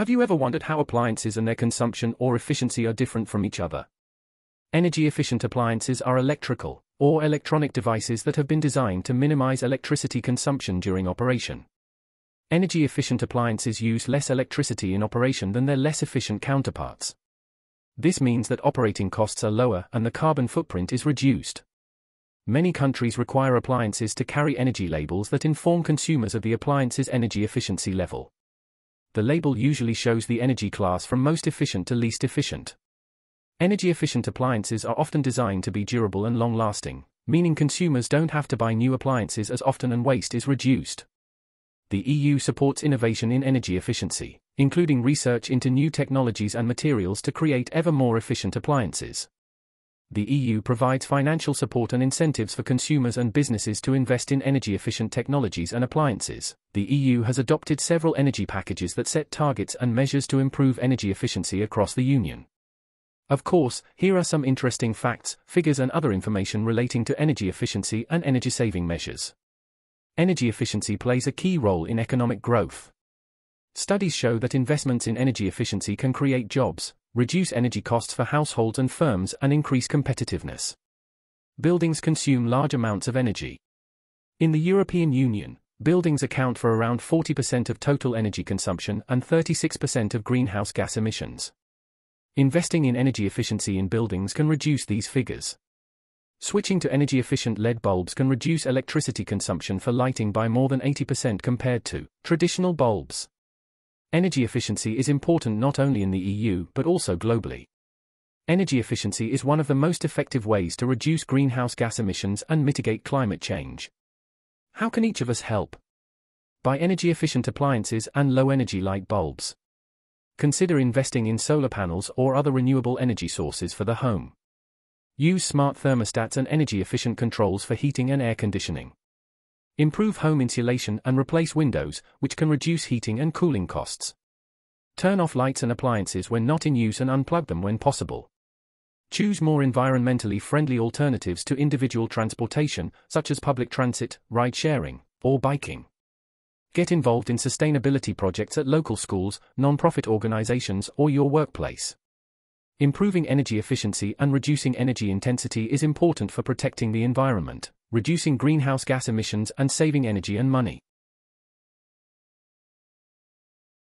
Have you ever wondered how appliances and their consumption or efficiency are different from each other? Energy-efficient appliances are electrical or electronic devices that have been designed to minimize electricity consumption during operation. Energy-efficient appliances use less electricity in operation than their less efficient counterparts. This means that operating costs are lower and the carbon footprint is reduced. Many countries require appliances to carry energy labels that inform consumers of the appliance's energy efficiency level. The label usually shows the energy class from most efficient to least efficient. Energy-efficient appliances are often designed to be durable and long-lasting, meaning consumers don't have to buy new appliances as often and waste is reduced. The EU supports innovation in energy efficiency, including research into new technologies and materials to create ever more efficient appliances. The EU provides financial support and incentives for consumers and businesses to invest in energy-efficient technologies and appliances. The EU has adopted several energy packages that set targets and measures to improve energy efficiency across the Union. Of course, here are some interesting facts, figures and other information relating to energy efficiency and energy-saving measures. Energy efficiency plays a key role in economic growth. Studies show that investments in energy efficiency can create jobs, reduce energy costs for households and firms, and increase competitiveness. Buildings consume large amounts of energy. In the European Union, buildings account for around 40% of total energy consumption and 36% of greenhouse gas emissions. Investing in energy efficiency in buildings can reduce these figures. Switching to energy-efficient LED bulbs can reduce electricity consumption for lighting by more than 80% compared to traditional bulbs. Energy efficiency is important not only in the EU but also globally. Energy efficiency is one of the most effective ways to reduce greenhouse gas emissions and mitigate climate change. How can each of us help? Buy energy-efficient appliances and low-energy light bulbs. Consider investing in solar panels or other renewable energy sources for the home. Use smart thermostats and energy-efficient controls for heating and air conditioning. Improve home insulation and replace windows, which can reduce heating and cooling costs. Turn off lights and appliances when not in use and unplug them when possible. Choose more environmentally friendly alternatives to individual transportation, such as public transit, ride-sharing, or biking. Get involved in sustainability projects at local schools, non-profit organizations, or your workplace. Improving energy efficiency and reducing energy intensity is important for protecting the environment, reducing greenhouse gas emissions and saving energy and money.